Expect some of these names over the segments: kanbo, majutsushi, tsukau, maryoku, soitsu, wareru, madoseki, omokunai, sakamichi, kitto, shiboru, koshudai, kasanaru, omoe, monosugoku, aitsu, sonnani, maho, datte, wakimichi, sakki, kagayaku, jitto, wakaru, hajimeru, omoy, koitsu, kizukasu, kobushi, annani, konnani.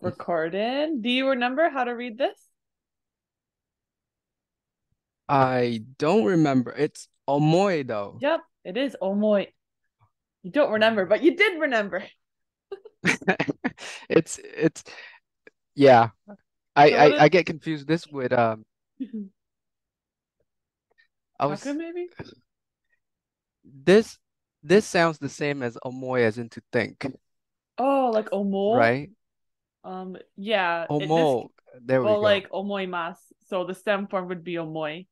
recorded. Do you remember how to read this? I don't remember. It's omoe though. Yep, it is omoe. You don't remember, but you did remember. It's yeah. I get confused this with Taka, maybe? This sounds the same as omoy as in to think. Oh, like omo? Right? Yeah. Omo. There we go. Well, like omoimasu. So the stem form would be omoi.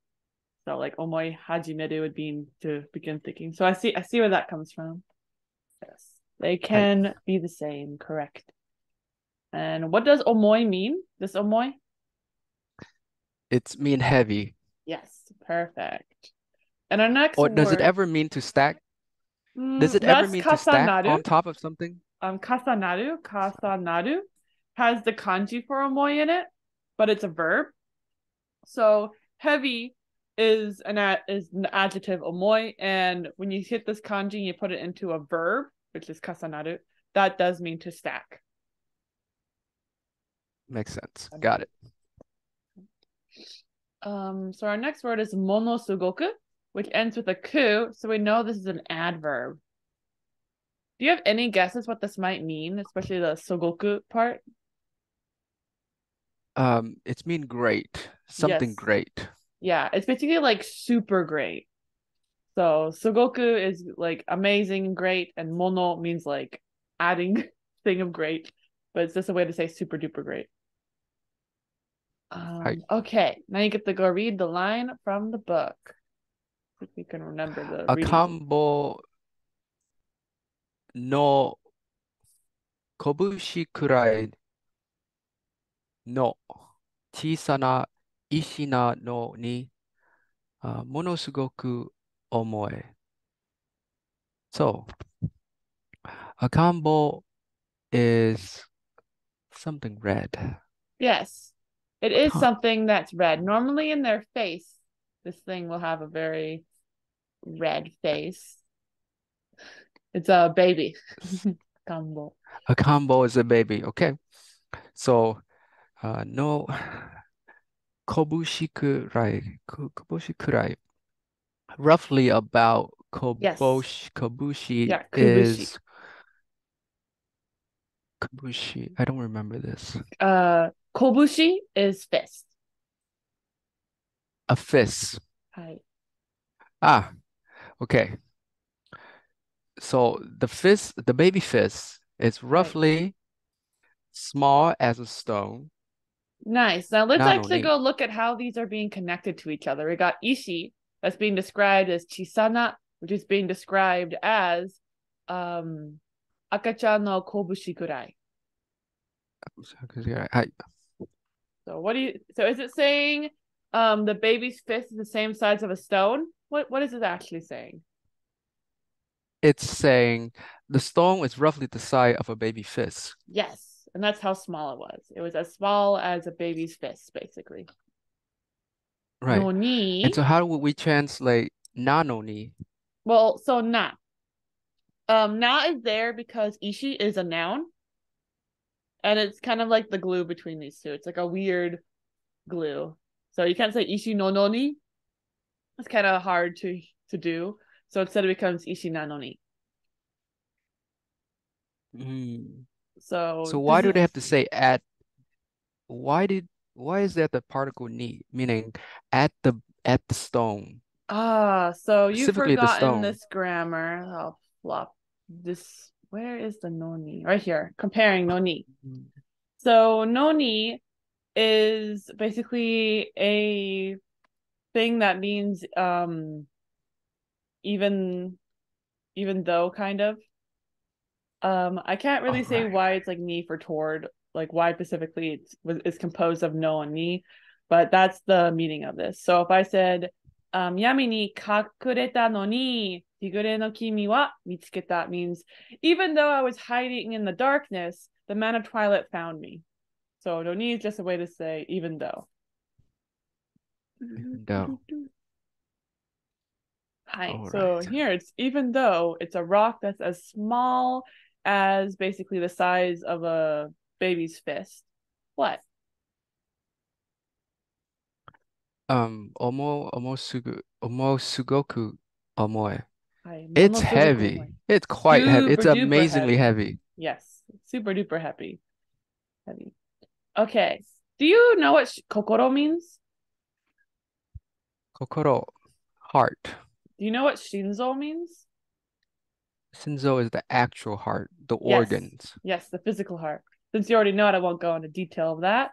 So like omoi hajimeru would mean to begin thinking. So I see where that comes from. Yes. They can be the same, correct. And what does omoi mean? This omoi? It's mean heavy. Yes, perfect. And our next word... does it ever mean to stack? Does it ever mean kasanaru. To stack on top of something? Kasanaru. Kasanaru has the kanji for omoi in it, but it's a verb. So heavy is an adjective omoi, and when you hit this kanji and you put it into a verb, which is kasanaru, that does mean to stack. Makes sense. Got it. So our next word is monosugoku, which ends with a ku, so we know this is an adverb. Do you have any guesses what this might mean, especially the sugoku part? It's mean great. Something yes. Great. Yeah, it's basically like super great. So sugoku is like amazing, great, and mono means like adding thing of great, but it's just a way to say super duper great. Okay, now you get to go read the line from the book. If you can remember the reading. Kanbo no kobushi kurai no chisana ishina no ni monosugoku omoe. So, a kanbo is something red. Yes. It is something that's red. Normally in their face, this thing will have a very red face. It's a baby. Kanbo. A kanbo is a baby. Okay. So, no kobushiku, roughly about kobushi, yes. Kobushi, yeah, is kobushi. I don't remember this. Kobushi is fist. A fist. Hi. Ah, okay. So the fist, the baby fist, is roughly small as a stone. Nice. Now let's go look at how these are being connected to each other. We got ishi, that's being described as chisana, which is being described as akachan no kobushi kurai. So what do you? So is it saying, the baby's fist is the same size of a stone? What is it actually saying? It's saying the stone is roughly the size of a baby fist. Yes, and that's how small it was. It was as small as a baby's fist, basically. Right. Noni. And so how would we translate nanoni? Well, so na. Na is there because ishi is a noun. And it's kind of like the glue between these two. It's like a weird glue. So you can't say ishi no noni. It's kind of hard to do. So instead it becomes ishi na noni. Mm. So why do they have to say at? Why is that the particle ni, meaning at the stone? So you've forgotten this grammar. I'll flop this. Where is the noni? Right here, comparing noni. So noni is basically a thing that means even though, kind of. I can't really say why it's like ni for toward, like why specifically it's composed of no and ni, but that's the meaning of this. So if I said, yami ni kakureta noni, that means even though I was hiding in the darkness, the man of twilight found me. So noni is just a way to say even though. Even though. So here it's even though it's a rock that's as small as basically the size of a baby's fist. What? Omosugoku omoe. It's heavy. It's quite heavy. It's amazingly heavy. Yes. Super duper heavy. Okay. Do you know what kokoro means? Kokoro, heart. Do you know what shinzo means? Shinzo is the actual heart, the organs. Yes, the physical heart. Since you already know it, I won't go into detail of that.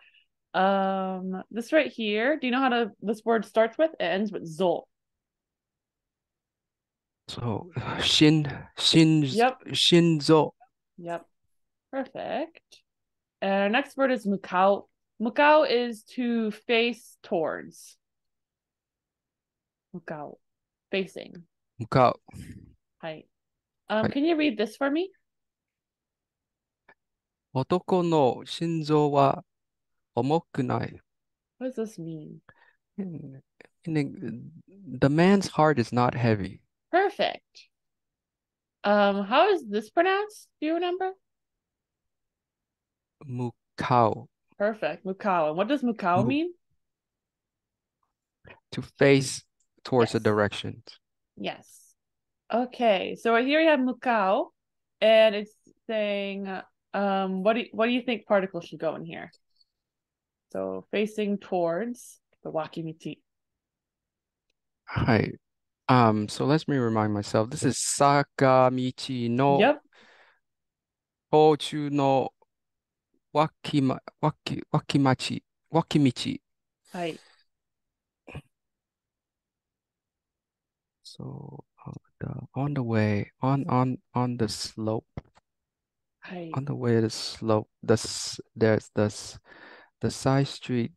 This right here, do you know how to this word starts with? It ends with zo. So shinzo. Yep. Perfect. And our next word is mukau. Mukau is to face towards. Mukau. Facing. Mukau. Hi. Can you read this for me? Otoko no shinzo wa omokunai. What does this mean? The man's heart is not heavy. Perfect. How is this pronounced? Do you remember? Mukau. Perfect. Mukau. And what does mukau mean? To face towards the directions. Yes. Okay. So right here you have mukau, and it's saying, what do you think particles should go in here? So facing towards the wakimichi. Hi. So let me remind myself. This is sakamichi no. Yep. Kochu no wakimichi. Hi. So on the slope. Hi. On the way to the slope. There's the side street.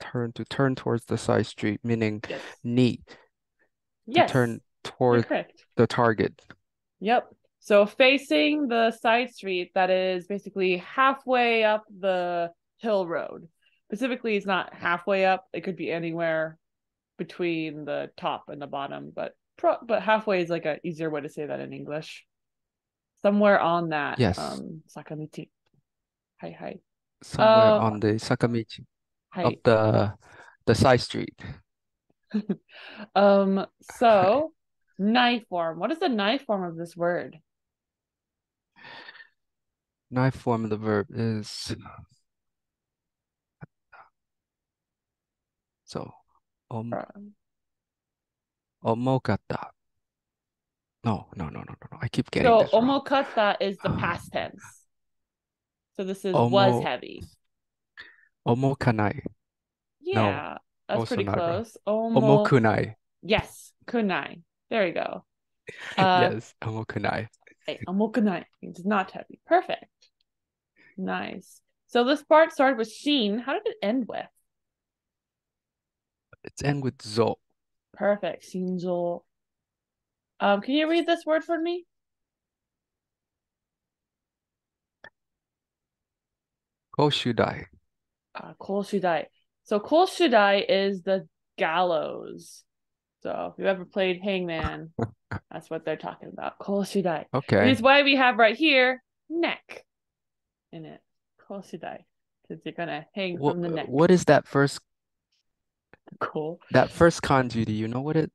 Turn towards the side street, meaning neat. Yes. Turn toward the target. Yep. So facing the side street, that is basically halfway up the hill road. Specifically, it's not halfway up. It could be anywhere between the top and the bottom, but halfway is like an easier way to say that in English. Somewhere on that. Yes. Sakamichi. Hi. Somewhere on the sakamichi of the side street. So knife form. What is the knife form of this word? Knife form of the verb is so omokata. No. I keep getting this wrong. Omokata is the past tense. So this is was heavy. Omokunai. Yeah. No. That's also pretty close. Right. Omokunai. Yes, kunai. There you go. Yes, omokunai. Omokunai. It's not heavy. Perfect. Nice. So this part started with shin. How did it end with? It's end with zo. Perfect. Shinzo. Can you read this word for me? Koshudai. Koshudai. So koshudai is the gallows. So if you've ever played Hangman, that's what they're talking about. Koshudai. Okay. Which is why we have right here neck in it. Koshudai. Because you're gonna hang from the neck. What is that first? Cool. That first kanji, do you know what it?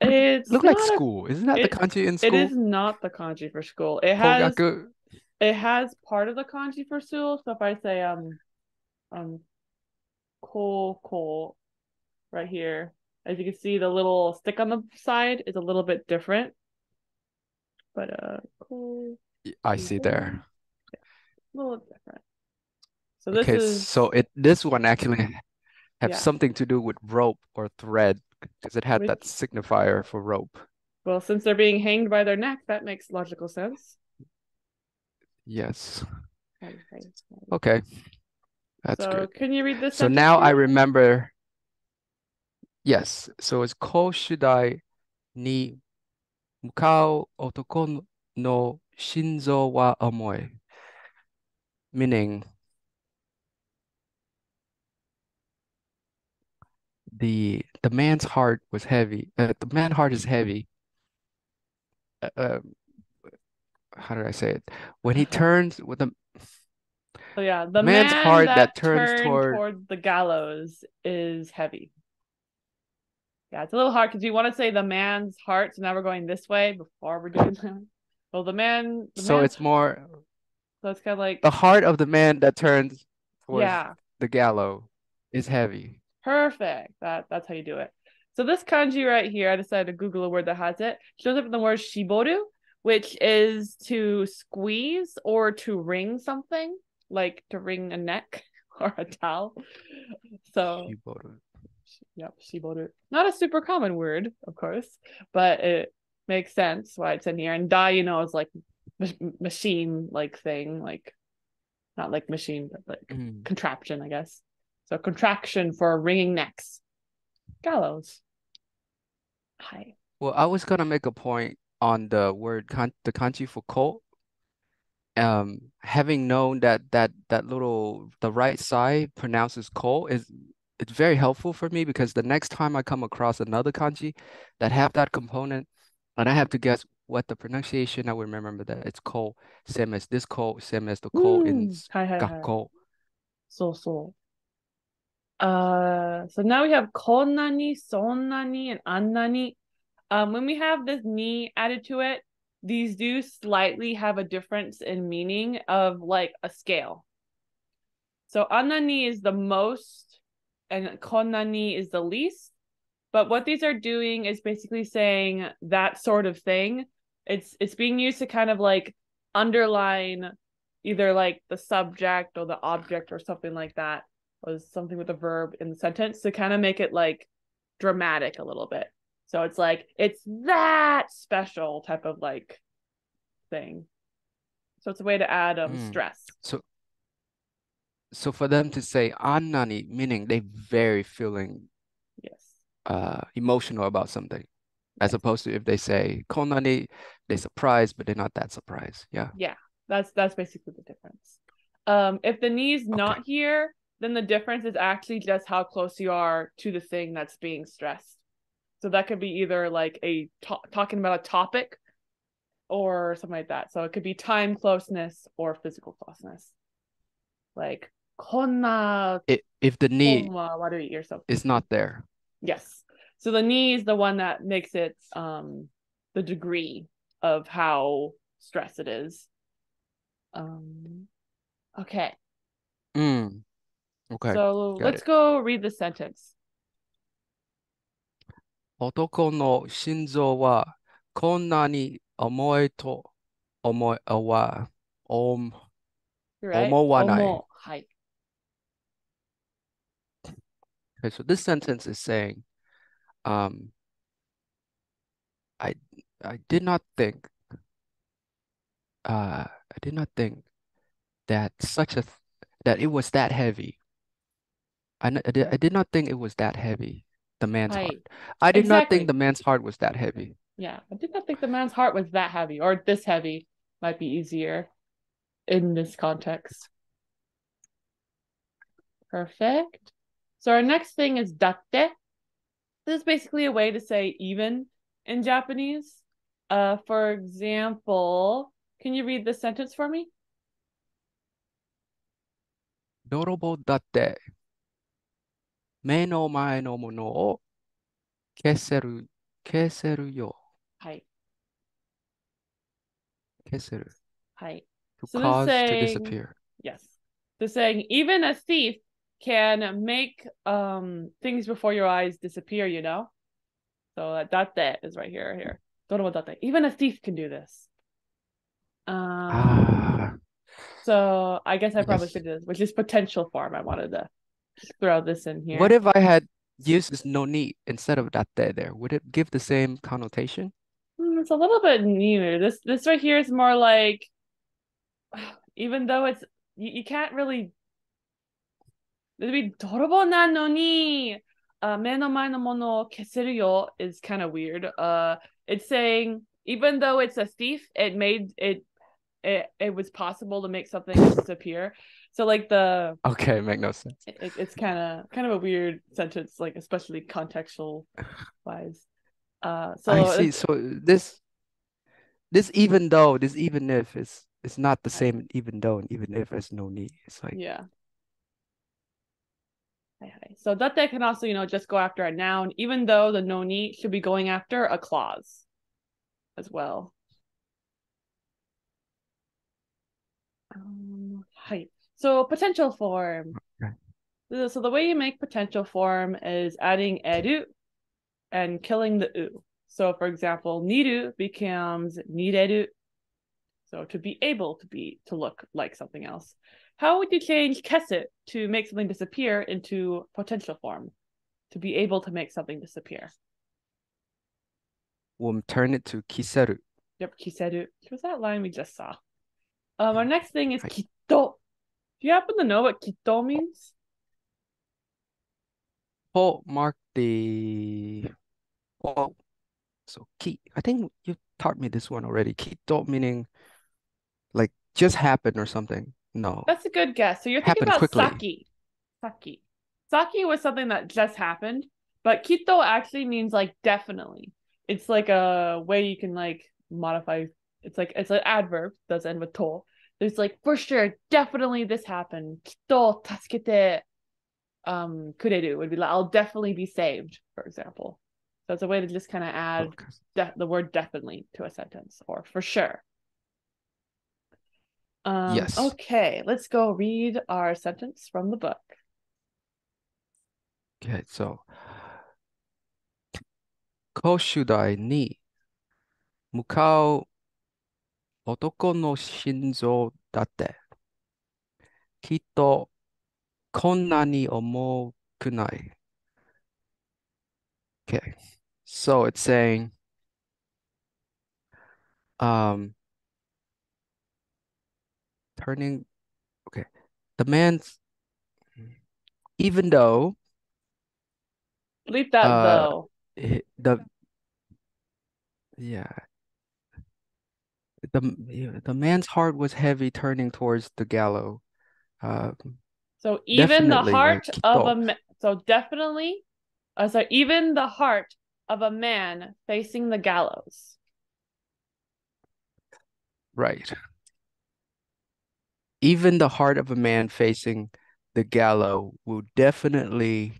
It's look like school. Isn't that the kanji in school? It is not the kanji for school. It has Kogaku. It has part of the kanji for school. So if I say Cool right here, as you can see the little stick on the side is a little bit different, but cool I see there, a little different. So this is so this one actually have something to do with rope or thread, because it had that signifier for rope. Well, since they're being hanged by their neck, that makes logical sense. Yes. Okay. That's so good. Can you read this? So now I remember. Yes. So it's koshudai ni mukau otoko no shinzo wa omoi, meaning the man's heart was heavy. The man's heart is heavy. How did I say it? When he turns with a So yeah, the man's heart that turns toward the gallows is heavy. Yeah, it's a little hard because you want to say the man's heart. So now we're going this way before we're doing that. Well, So it's kind of like the heart of the man that turns towards the gallows is heavy. Perfect. That's how you do it. So this kanji right here, I decided to Google a word that has it. Shows up in the word shiboru, which is to squeeze or to wring something, like to wring a neck or a towel. So shiboru. Yep, shiboru. Not a super common word, of course, but it makes sense why it's in here. And dai, you know, is like machine, like thing, like not like machine, but like contraption, I guess. So contraction for wringing necks. Gallows. Hi. Well, I was gonna make a point on the word the kanji for coat. Having known that little the right side pronounces coat is it's very helpful for me because the next time I come across another kanji that have that component and I have to guess what the pronunciation, I would remember that it's coat, same as this coat, same as the coat in gakko. So. So now we have konnani, sonnani, and annani. When we have this ni added to it, these do slightly have a difference in meaning of like a scale. So annani is the most and konnani is the least. But what these are doing is basically saying that sort of thing. It's being used to kind of like underline either like the subject or the object or something like that. Was something with a verb in the sentence to kind of make it like dramatic a little bit. So it's like, it's that special type of like thing. So it's a way to add stress. So for them to say annani, meaning they very feeling emotional about something. As opposed to if they say konnani, they surprised, but they're not that surprised. Yeah. Yeah. That's basically the difference. If the ni's not here, then the difference is actually just how close you are to the thing that's being stressed. So that could be either like a talking about a topic or something like that. So it could be time closeness or physical closeness. Like, konna. If the ni is not there. Yes. So the ni is the one that makes it the degree of how stressed it is. Okay. Okay. So let's go read the sentence. 男の心臓はこんなに重いと思わない。Okay, so this sentence is saying, I did not think that that it was that heavy. I did not think it was that heavy, the man's heart. I did not think the man's heart was that heavy. Yeah, I did not think the man's heart was that heavy, or this heavy might be easier in this context. Perfect. So our next thing is datte. This is basically a way to say even in Japanese. For example, can you read this sentence for me? Dorobo datte. 目の前のものを消せるよ. はい. 消せる. はい. To so cause saying, to disappear. Yes. They're saying even a thief can make things before your eyes disappear, you know? So that is right here. Don't know what that. Even a thief can do this. So I guess I probably should do this, which is potential form. I wanted to throw this in here. What if I had used this noni instead of datte there? Would it give the same connotation? It's a little bit neither. This right here is more like, even though it's you can't really. It'd be dorobo na noni, me no mae no mono o keseru yo is kind of weird. It's saying even though it's a thief, it made it. It was possible to make something disappear. So like the make no sense. It's kind of a weird sentence, like especially contextual wise. So I see. So this even if is it's not the same even though and even if there's no ni. It's like, yeah. So datte can also, you know, just go after a noun, even though the noni should be going after a clause as well. So potential form. Okay. So the way you make potential form is adding eru and killing the u. So for example, niru becomes nireru. So to be able to be, to look like something else. How would you change kesu to make something disappear into potential form? To be able to make something disappear. We'll turn it to kiseru. Yep, kiseru. It was that line we just saw. Our next thing is kitto. Do you happen to know what kitto means? Oh, mark the... Oh, so ki. I think you taught me this one already. Kitto meaning like just happened or something. No. That's a good guess. So you're thinking about sakki. Sakki. Sakki was something that just happened, but kitto actually means like definitely. It's like a way you can like modify. It's an adverb that does end with to. There's like for sure, definitely this happened. Kitto tasukete kureru would be like I'll definitely be saved, for example. So it's a way to just kind of add the word definitely to a sentence or for sure. Yes. Okay, let's go read our sentence from the book. Okay, so koshudai ni mukau otoko no shinzo datte kitto konnani omokunai. Okay, so it's saying turning, okay, the man's, even though, leave that though, the man's heart was heavy turning towards the gallows. So even the heart even the heart of a man facing the gallows. Right. Even the heart of a man facing the gallows will definitely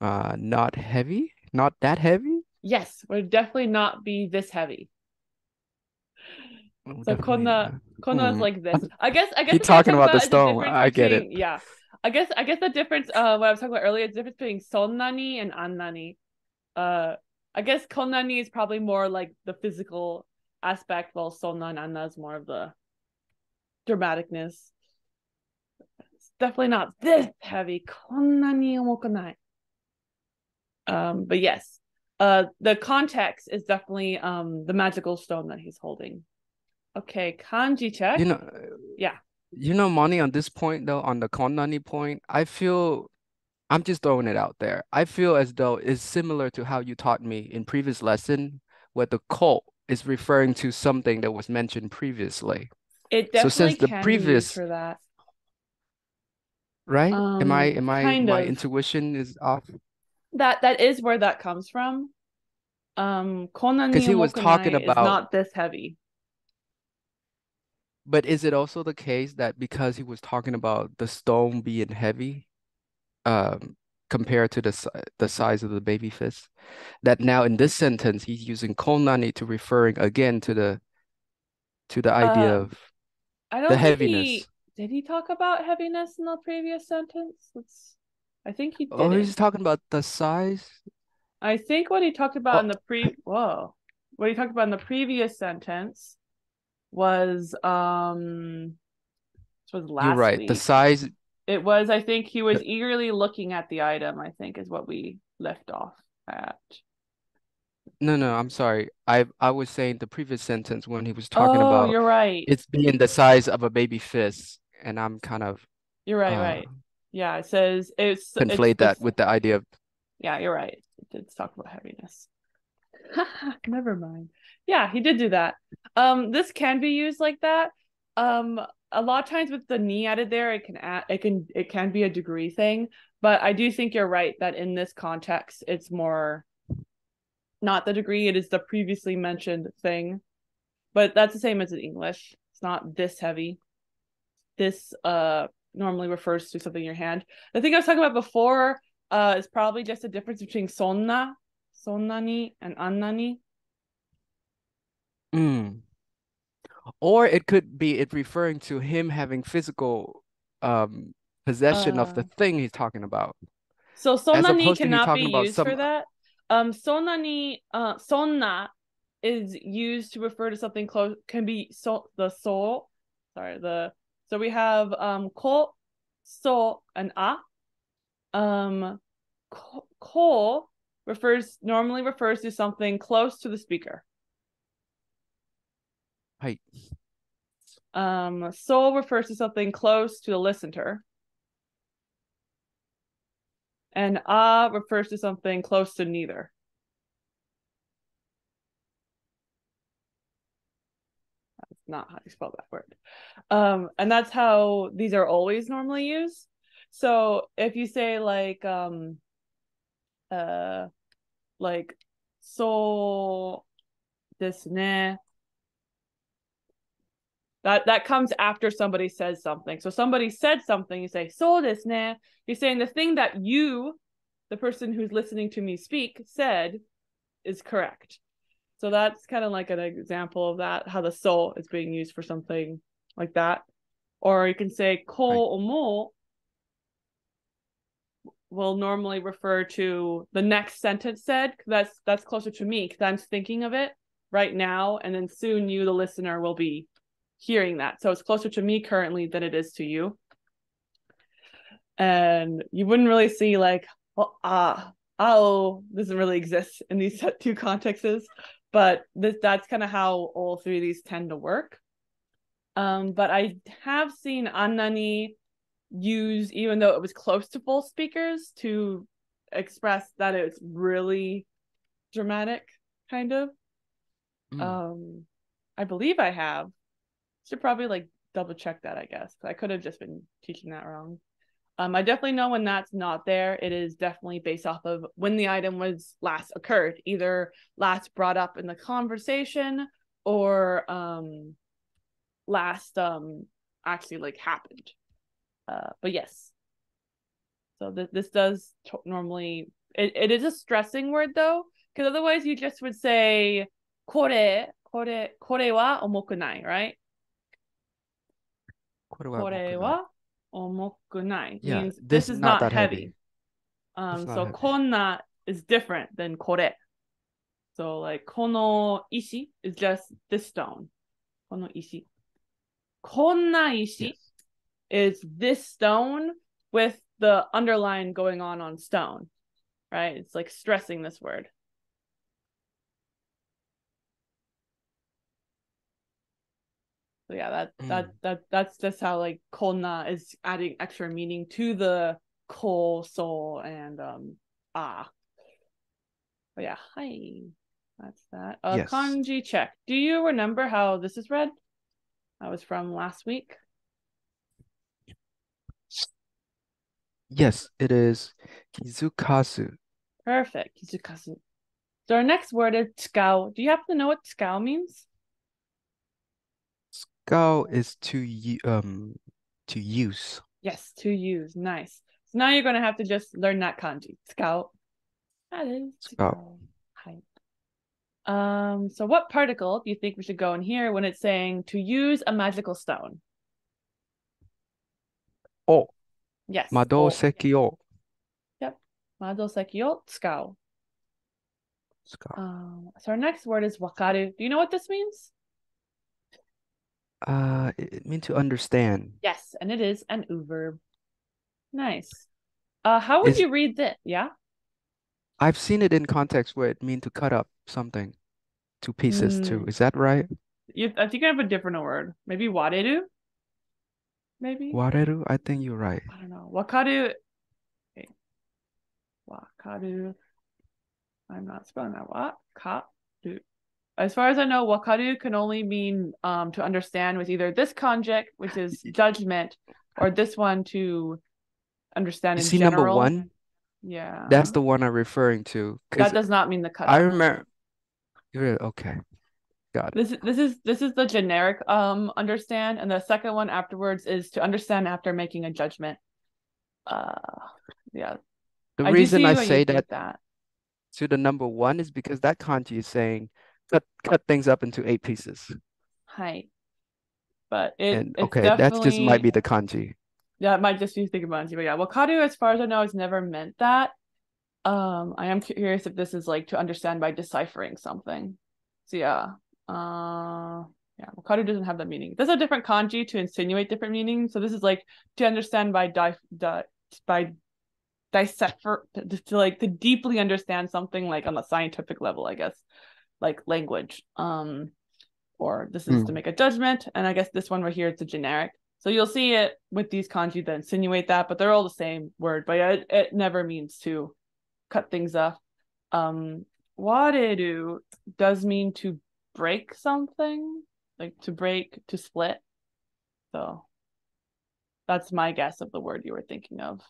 not that heavy. Yes, will definitely not be this heavy. So konna is like this. I guess you're talking about the stone. I get it. Yeah, I guess the difference. What I was talking about earlier, the difference between sonnani and annani. I guess konnani is probably more like the physical aspect, while sonna and anna is more of the dramaticness. It's definitely not this heavy. Konnani omokunai. But yes, the context is definitely the magical stone that he's holding. Okay, kanji check. You know, yeah. You know, Moni, on this point though, on the konnani point, I feel, I'm just throwing it out there. I feel as though it's similar to how you taught me in previous lesson, where the ko is referring to something that was mentioned previously. It definitely can be for that, right? My intuition is off. That is where that comes from. Konnani because he was talking about not this heavy. But is it also the case that because he was talking about the stone being heavy, compared to the size of the baby fist, that now in this sentence he's using konnani to referring again to the idea of the heaviness. Did he talk about heaviness in the previous sentence? I think he did. Oh, he's talking about the size. I think what he talked about what he talked about in the previous sentence was last week. You're right. The size. It was. I think he was eagerly looking at the item. I think is what we left off at. No, I'm sorry. I was saying the previous sentence when he was talking about you're right. It's being the size of a baby fist, and I'm kind of you're right, right. Yeah, it says it's conflate that with the idea of yeah, you're right. It did talk about heaviness. Never mind. Yeah, he did do that. This can be used like that. A lot of times with the ni added there, it can be a degree thing, but I do think you're right that in this context it's more not the degree, it is the previously mentioned thing. But that's the same as in English. It's not this heavy. This normally refers to something in your hand. The thing I was talking about before is probably just a difference between sonna, sonnani, and annani. Mm. Or it could be it referring to him having physical possession of the thing he's talking about. So sonnani cannot be used for that. Sonnani, sonna is used to refer to something close, can be the soul. Sorry, the so we have ko, so, and a. Ko normally refers to something close to the speaker. Right. So refers to something close to the listener. And a refers to something close to neither. That's not how you spell that word. And that's how these are always normally used. So if you say like so desu ne, that comes after somebody says something. So somebody said something, you say so desu ne. You're saying the thing that you, the person who's listening to me speak, said is correct. So that's kind of like an example of that, how the soul is being used for something like that. Or you can say ko omo will normally refer to the next sentence said, because that's closer to me because I'm thinking of it right now, and then soon you, the listener, will be hearing that. So it's closer to me currently than it is to you. And you wouldn't really see like, well, doesn't really exist in these two contexts, but that's kind of how all three of these tend to work. But I have seen annani used, even though it was close to full speakers, to express that it's really dramatic, kind of. Mm. I believe I have. Should probably like double check that, I guess. I could have just been teaching that wrong. I definitely know when that's not there, it is definitely based off of when the item was last occurred, either last brought up in the conversation or last actually like happened. But yes, so this does normally, it is a stressing word though, because otherwise you just would say kore wa omokunai, right? Kore wa omokunai means this is not heavy. So konna is different than kore. So like kono ishi is just this stone. Kono ishi. Konna ishi. Yes. Is this stone with the underline going on stone, right? It's like stressing this word. So yeah, that's just how like konna is adding extra meaning to the ko, so, and ah. But yeah, hi. That's that. Yes. Kanji check. Do you remember how this is read? That was from last week. Yes, it is kizukasu. Perfect, kizukasu. So our next word is tsukau. Do you happen to know what tsukau means? Tsukau is to use. Yes, to use. Nice. So now you're going to have to just learn that kanji. Tsukau. That is tsukau. So what particle do you think we should go in here when it's saying to use a magical stone? Oh. Yes. Mado seki o. Yep. Mado seki o tsukau. So our next word is wakaru. Do you know what this means? It means to understand. Yes, and it is an u verb. Nice. How would you read this? Yeah. I've seen it in context where it means to cut up something to pieces too. Is that right? I think I have a different word. Maybe wareru. Maybe wareru. I think you're right. I don't know. Wakaru. Okay. Wakaru. I'm not spelling that. Wakaru. As far as I know, wakaru can only mean to understand with either this conject, which is judgment, or this one to understand. See general. Number one. Yeah. That's the one I'm referring to. That does not mean the cut. I remember. Okay. God. This is the generic understand, and the second one afterwards is to understand after making a judgment. Yeah. The reason I say that to the number one is because that kanji is saying cut things up into 8 pieces. Hi. But that just might be the kanji. Yeah, it might just be the kanji. But yeah, wakaru, as far as I know, has never meant that. I am curious if this is like to understand by deciphering something. So yeah, wakaru doesn't have that meaning. There's a different kanji to insinuate different meanings. So this is like to understand by decipher, to like to deeply understand something, like on a scientific level, I guess, like language. Or this is to make a judgment, and I guess this one right here, it's a generic. So you'll see it with these kanji that insinuate that, but they're all the same word. But yeah, it never means to cut things up. Wareru does mean to break something, like to break, to split. So that's my guess of the word you were thinking of.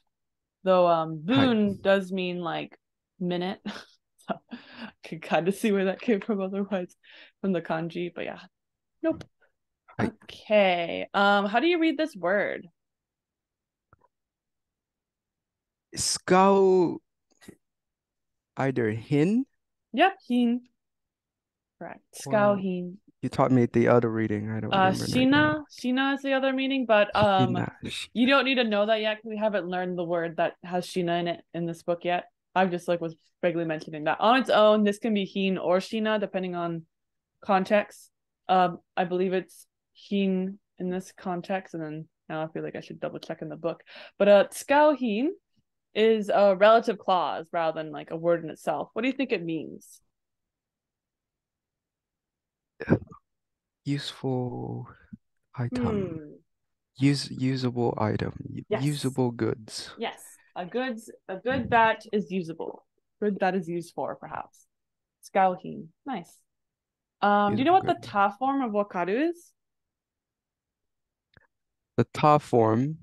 Though boon does mean like minute. So I could kind of see where that came from otherwise from the kanji, but yeah. Nope. Hi. Okay. How do you read this word? Tsukau either hin. Yep, hin. Correct. Tsukau hin. You taught me the other reading. I don't remember. Shina is the other meaning, but you don't need to know that yet because we haven't learned the word that has shina in it in this book yet. I've just was vaguely mentioning that on its own. This can be hin or shina depending on context. I believe it's hin in this context, and then now I feel like I should double check in the book. But tsukau hin is a relative clause rather than like a word in itself. What do you think it means? Useful item. Usable item. Yes. Usable goods. Yes. A good that is usable. Good that is used for, perhaps. Tsukauhin. Nice. Do you know what the ta form of wakaru is? The ta form.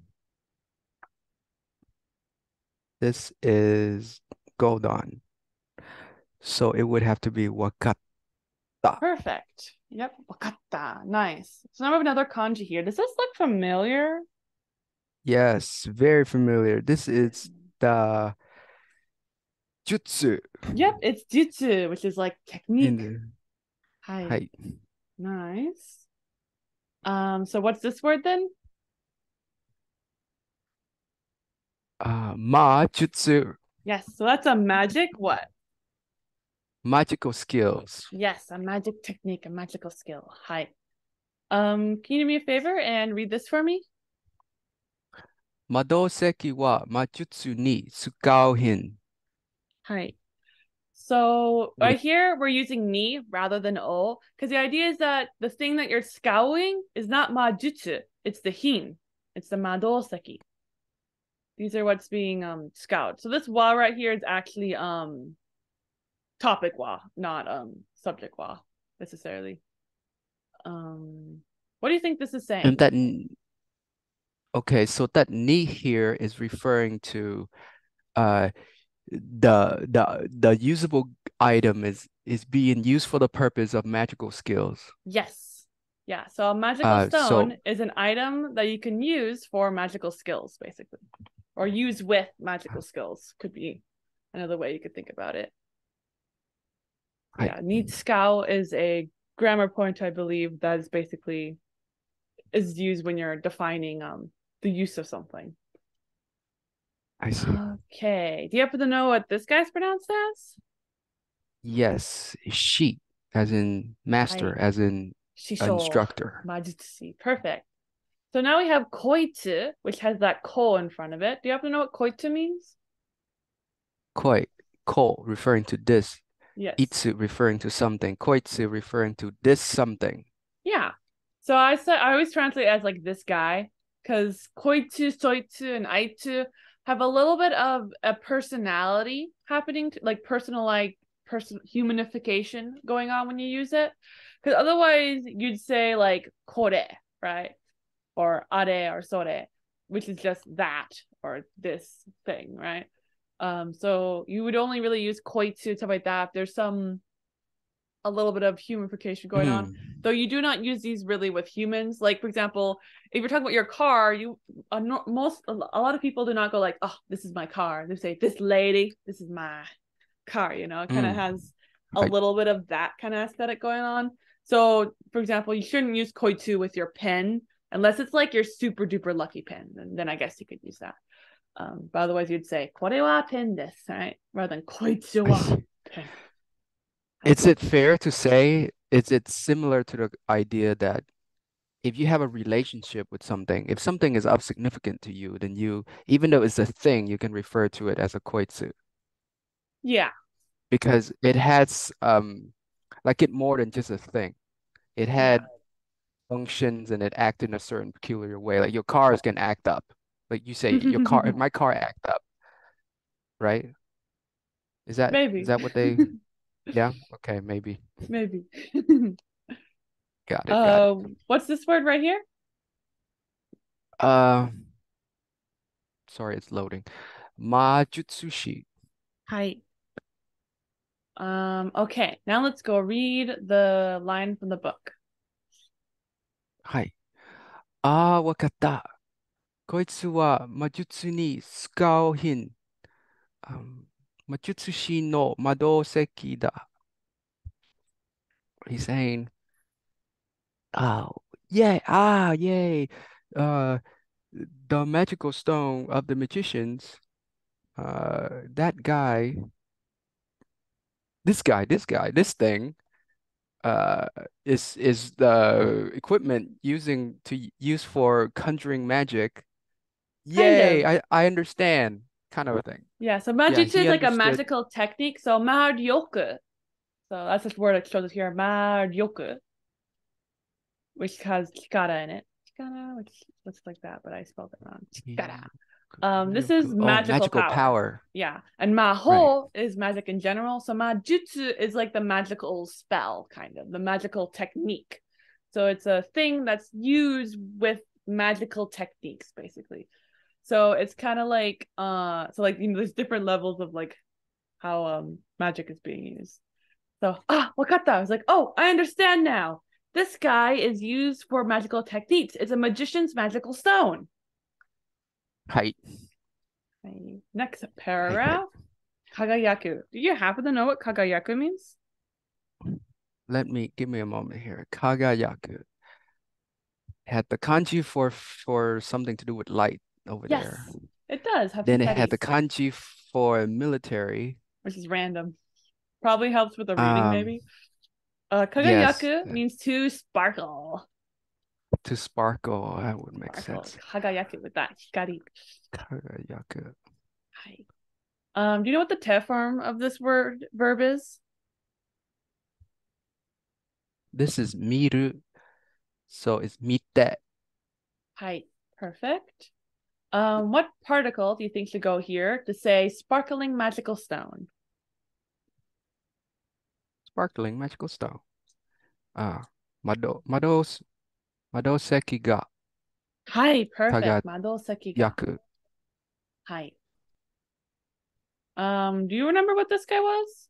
This is goldan. So it would have to be wakatta. Perfect. Yep. Wakatta. Nice. So now we have another kanji here. Does this look familiar? Yes, very familiar. This is the jutsu. Yep, it's jutsu, which is like technique. Hi. Nice. So what's this word then? Majutsu. Yes, so that's a magic what? Magical skills. Yes, a magic technique, a magical skill. Hi. Can you do me a favor and read this for me? Madoseki wa majutsu ni tsukau hin. Hi. So right here, we're using ni rather than o, because the idea is that the thing that you're scowling is not majutsu, it's the hin. It's the madoseki. These are what's being scowled. So this wa right here is actually topic wa, not subject wa necessarily. What do you think this is saying? And that... Okay, so that ni here is referring to the usable item is being used for the purpose of magical skills. Yes. Yeah, so a magical stone is an item that you can use for magical skills, basically. Or use with magical skills could be another way you could think about it. Yeah, ni tsukau is a grammar point, I believe, that is basically is used when you're defining the use of something. I see. Okay. Do you happen to know what this guy's pronounced as? Yes. Shi, as in master, as in instructor. Majutsushi. Perfect. So now we have koitsu, which has that ko in front of it. Do you happen to know what koitsu means? Koi, ko, referring to this. Yes. Itsu, referring to something. Koitsu, referring to this something. Yeah. So I always translate it as like this guy, because koitsu, soitsu, and aitsu have a little bit of a personality happening, like humanification going on when you use it. Because otherwise you'd say like kore, right? Or are or sore, which is just that or this thing, right? So you would only really use koitsu, stuff like that. If there's some a little bit of humification going on, though you do not use these really with humans. Like, for example, if you're talking about your car, a lot of people do not go like, oh, this is my car. They say, this lady, this is my car, you know. It kind of has a little bit of that kind of aesthetic going on. So, for example, you shouldn't use koitsu with your pen unless it's like your super duper lucky pen, and then I guess you could use that. But otherwise, you'd say "kore wa pen desu," right? Rather than "koitsu wa pen." Is it fair to say, is it similar to the idea that if you have a relationship with something, if something is of significance to you, then you, even though it's a thing, you can refer to it as a koitsu? Yeah. Because it has, like, it more than just a thing. It had functions and it acted in a certain peculiar way. Like, your cars can act up. Like, you say, your car, my car act up, right? Is that, maybe. Is that what they... Yeah. Okay. Maybe. Maybe. Got it. What's this word right here? Sorry, it's loading. Majutsushi. Hi. Okay. Now let's go read the line from the book. Hi. Ah, wakatta. Koitsu wa majutsu ni tsukau hin. Majutsushi no madoseki da. He's saying, yay. The magical stone of the magicians, that guy, this thing, is the equipment used for conjuring magic. Yay, I understand. Kind of a thing. Yeah, so majutsu is like a magical technique. So maryoku. So that's this word that shows us here, maryoku, which has chikara in it. Chikara, which looks like that, but I spelled it wrong. Chikara. This is magical power. Yeah. And maho is magic in general. So majutsu is like the magical spell, kind of the magical technique. So it's a thing that's used with magical techniques, basically. So it's kind of like, there's different levels of like how magic is being used. So, wakata. I was like, oh, I understand now. This guy is used for magical techniques. It's a magician's magical stone. Hi. Next paragraph. Kagayaku. Do you happen to know what kagayaku means? Give me a moment here. Kagayaku had the kanji for something to do with light. Over there. It does. Then it had the kanji for military, which is random. Probably helps with the reading, maybe. Kagayaku means to sparkle. To sparkle, that would make sense. Kagayaku with that hikari. Kagayaku. Hi. Do you know what the te form of this verb is? This is miru, so it's mite. Hi. Perfect. What particle do you think should go here to say sparkling magical stone? Sparkling magical stone. Madoseki ga. Hi, perfect. Madoseki ga. Yaku. Hi. Do you remember what this guy was?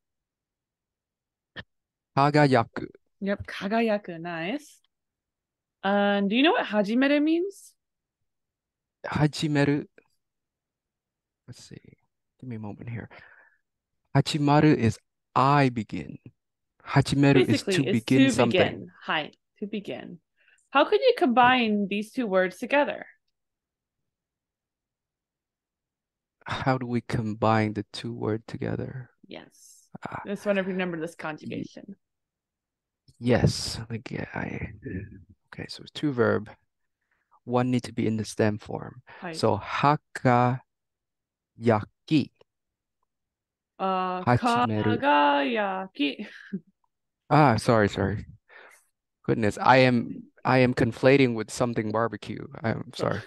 Kagayaku. Yep, kagayaku. Nice. Do you know what hajimeru means? Hajimeru. Let's see. Give me a moment here. Hajimaru is I begin. Hajimeru basically is to begin something. Hi, to begin. How could you combine these two words together? How do we combine the two words together? Yes. This one, if you remember this conjugation. Yes. Okay, so it's two verb. One need to be in the stem form. So hakayaki. Hachimeru. Kagayaki. Sorry. Goodness, I am conflating with something barbecue. I'm sorry.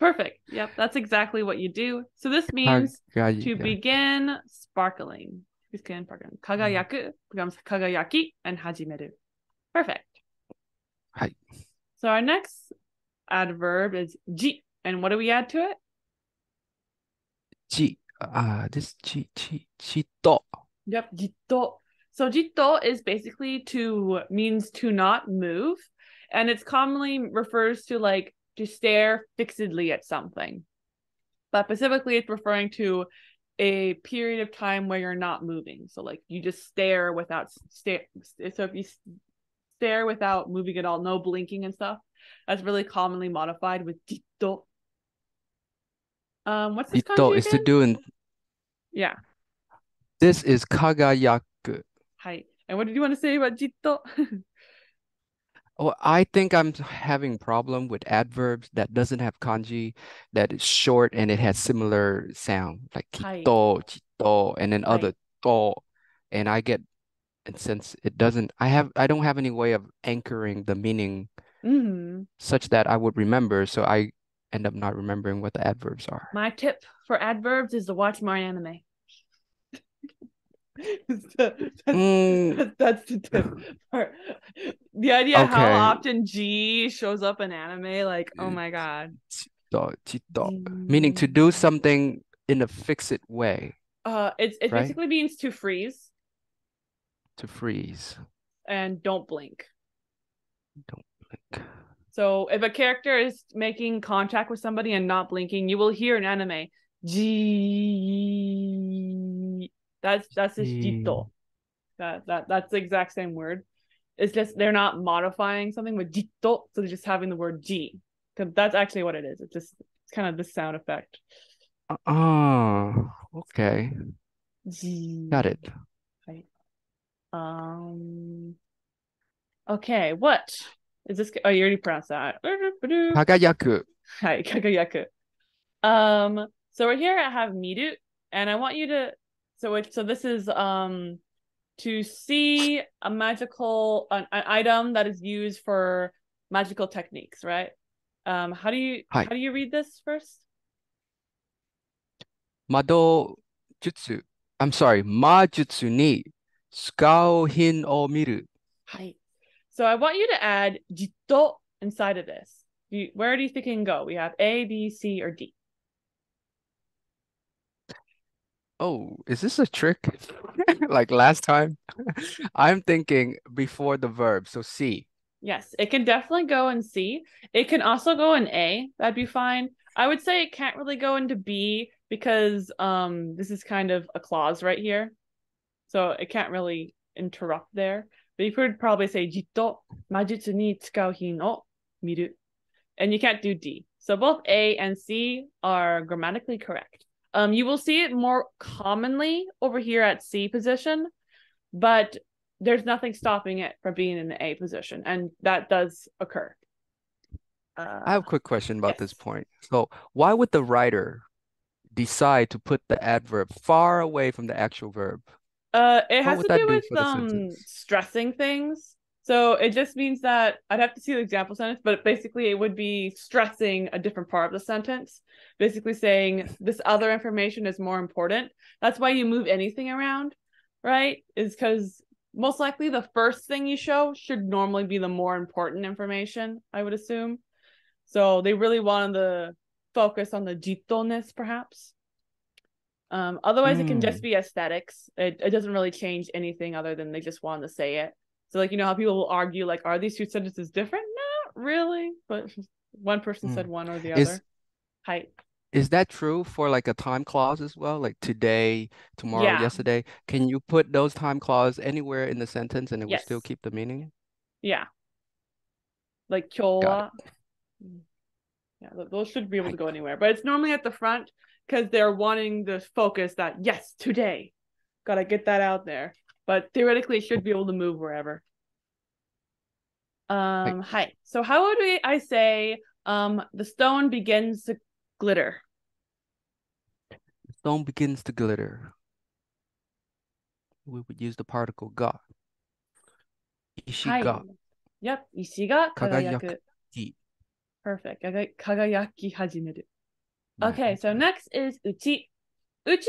Perfect. Yep, that's exactly what you do. So this means to begin sparkling. Kagayaku becomes kagayaki and hajimeru. Perfect. Hi. So our next adverb is ji, and what do we add to it? Ji. This jitto. Yep, jitto. So jitto is basically means to not move, and it's commonly refers to like to stare fixedly at something. But specifically, it's referring to a period of time where you're not moving. So like you just stare without stare. So if you stare without moving at all, no blinking and stuff, that's really commonly modified with jitto. What's this? Jitto is again? To do in. Yeah. This is kagayaku. And what did you want to say about jitto? Oh, I think I'm having problem with adverbs that doesn't have kanji, that is short and it has similar sound, like kitto, jitto, and then other to, and I get, and since it doesn't, I don't have any way of anchoring the meaning such that I would remember, so I end up not remembering what the adverbs are. My tip for adverbs is to watch more anime. That's the tip part. The idea how often G shows up in anime, like, oh my god. Meaning to do something in a fixed way. It basically means to freeze. To freeze. And don't blink. Don't blink. So if a character is making contact with somebody and not blinking, you will hear in anime G. That's jitto. That's the exact same word. It's just they're not modifying something with jitto, so they're just having the word g. Because that's actually what it is. It's just kind of the sound effect. Oh, okay. G. Got it. Right. Okay. What is this? Oh, you already pronounced that. Kagayaku. Hi, kagayaku. So we're here. I have miru, and I want you to. So this is to see a magical an item that is used for magical techniques, right? How do you read this first? Majutsu ni tsukau hin o miru. So I want you to add jitto inside of this. Where do you think it can go? We have A, B, C, or D. Oh, is this a trick? Like last time? I'm thinking before the verb, so C. Yes, it can definitely go in C. It can also go in A. That'd be fine. I would say it can't really go into B because this is kind of a clause right here. So it can't really interrupt there. But you could probably say jitto, majutsu ni tsukau hin o miru. And you can't do D. So both A and C are grammatically correct. You will see it more commonly over here at C position, but there's nothing stopping it from being in the A position, and that does occur. I have a quick question about this point. So why would the writer decide to put the adverb far away from the actual verb? It has to do with stressing things. So it just means that I'd have to see the example sentence, but basically it would be stressing a different part of the sentence. Basically saying this other information is more important. That's why you move anything around, right? Is because most likely the first thing you show should normally be the more important information, I would assume. So they really wanted to focus on the jitto-ness, perhaps. Otherwise, it can just be aesthetics. It doesn't really change anything other than they just wanted to say it. So, like, you know how people will argue, like, are these two sentences different? Not really. But one person said one or the other. Is that true for like a time clause as well? Like today, tomorrow, yesterday? Can you put those time clause anywhere in the sentence and it will still keep the meaning? Yeah. Like kyowa. Yeah, those should be able to go anywhere. But it's normally at the front because they're wanting the focus that, yes, today. Got to get that out there. But theoretically, it should be able to move wherever. So how would I say the stone begins to glitter? The stone begins to glitter. We would use the particle ga. Ishiga. Yep, ishiga kagayaku. Perfect. Kagayaki hajimeru. Okay, so next is uchi. Uchi